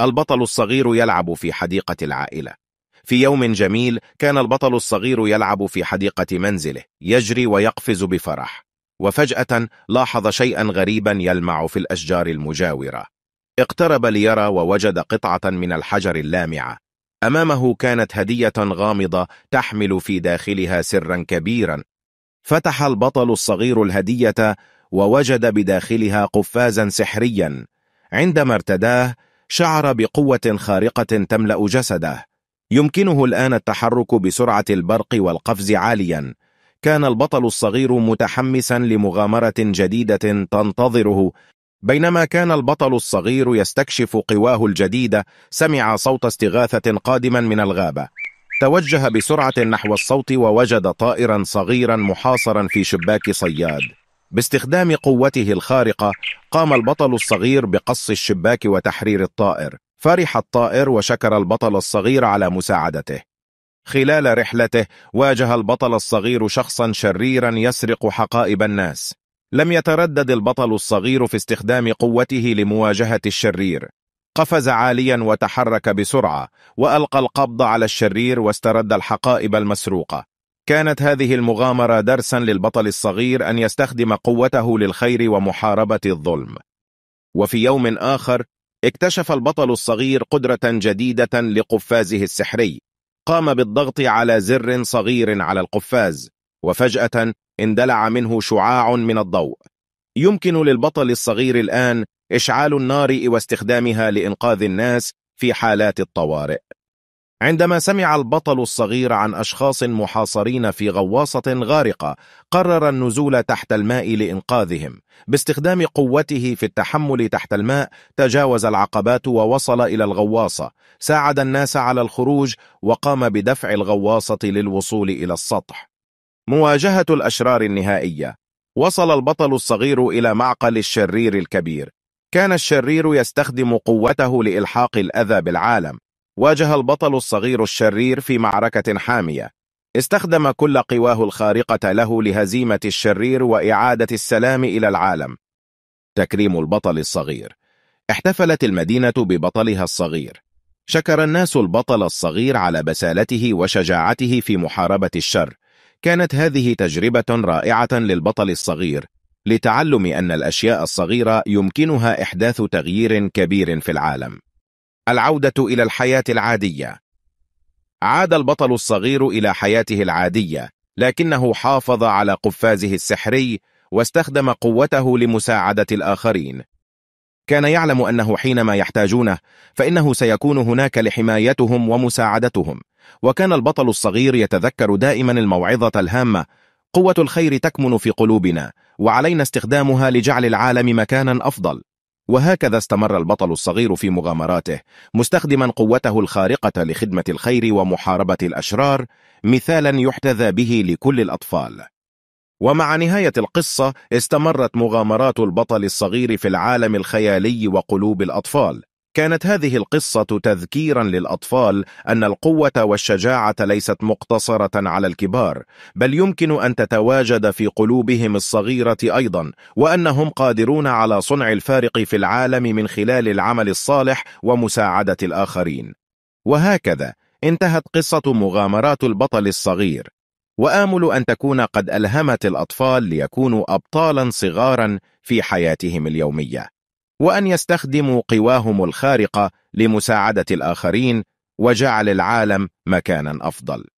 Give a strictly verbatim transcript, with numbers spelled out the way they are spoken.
البطل الصغير يلعب في حديقة العائلة. في يوم جميل كان البطل الصغير يلعب في حديقة منزله، يجري ويقفز بفرح، وفجأة لاحظ شيئا غريبا يلمع في الأشجار المجاورة. اقترب ليرى ووجد قطعة من الحجر اللامعة. أمامه كانت هدية غامضة تحمل في داخلها سرا كبيرا. فتح البطل الصغير الهدية ووجد بداخلها قفازا سحريا. عندما ارتداه شعر بقوة خارقة تملأ جسده، يمكنه الآن التحرك بسرعة البرق والقفز عاليا. كان البطل الصغير متحمسا لمغامرة جديدة تنتظره. بينما كان البطل الصغير يستكشف قواه الجديدة، سمع صوت استغاثة قادما من الغابة. توجه بسرعة نحو الصوت ووجد طائرا صغيرا محاصرا في شباك صياد. باستخدام قوته الخارقة قام البطل الصغير بقص الشباك وتحرير الطائر. فرح الطائر وشكر البطل الصغير على مساعدته. خلال رحلته واجه البطل الصغير شخصا شريرا يسرق حقائب الناس. لم يتردد البطل الصغير في استخدام قوته لمواجهة الشرير. قفز عاليا وتحرك بسرعة وألقى القبض على الشرير واسترد الحقائب المسروقة. كانت هذه المغامرة درسا للبطل الصغير أن يستخدم قوته للخير ومحاربة الظلم. وفي يوم آخر اكتشف البطل الصغير قدرة جديدة لقفازه السحري. قام بالضغط على زر صغير على القفاز، وفجأة اندلع منه شعاع من الضوء. يمكن للبطل الصغير الآن إشعال النار واستخدامها لإنقاذ الناس في حالات الطوارئ. عندما سمع البطل الصغير عن أشخاص محاصرين في غواصة غارقة، قرر النزول تحت الماء لإنقاذهم. باستخدام قوته في التحمل تحت الماء تجاوز العقبات ووصل إلى الغواصة. ساعد الناس على الخروج وقام بدفع الغواصة للوصول إلى السطح. مواجهة الأشرار النهائية. وصل البطل الصغير إلى معقل الشرير الكبير. كان الشرير يستخدم قوته لإلحاق الأذى بالعالم. واجه البطل الصغير الشرير في معركة حامية. استخدم كل قواه الخارقة له لهزيمة الشرير وإعادة السلام إلى العالم. تكريم البطل الصغير. احتفلت المدينة ببطلها الصغير. شكر الناس البطل الصغير على بسالته وشجاعته في محاربة الشر. كانت هذه تجربة رائعة للبطل الصغير لتعلم أن الأشياء الصغيرة يمكنها إحداث تغيير كبير في العالم. العودة إلى الحياة العادية. عاد البطل الصغير إلى حياته العادية، لكنه حافظ على قفازه السحري واستخدم قوته لمساعدة الآخرين. كان يعلم أنه حينما يحتاجونه فإنه سيكون هناك لحمايتهم ومساعدتهم. وكان البطل الصغير يتذكر دائما الموعظة الهامة: قوة الخير تكمن في قلوبنا وعلينا استخدامها لجعل العالم مكانا أفضل. وهكذا استمر البطل الصغير في مغامراته، مستخدما قوته الخارقة لخدمة الخير ومحاربة الأشرار، مثالا يحتذى به لكل الأطفال. ومع نهاية القصة استمرت مغامرات البطل الصغير في العالم الخيالي وقلوب الأطفال. كانت هذه القصة تذكيرا للأطفال أن القوة والشجاعة ليست مقتصرة على الكبار، بل يمكن أن تتواجد في قلوبهم الصغيرة أيضا، وأنهم قادرون على صنع الفارق في العالم من خلال العمل الصالح ومساعدة الآخرين. وهكذا انتهت قصة مغامرات البطل الصغير، وآمل أن تكون قد ألهمت الأطفال ليكونوا أبطالا صغارا في حياتهم اليومية، وأن يستخدموا قواهم الخارقة لمساعدة الآخرين وجعل العالم مكانا أفضل.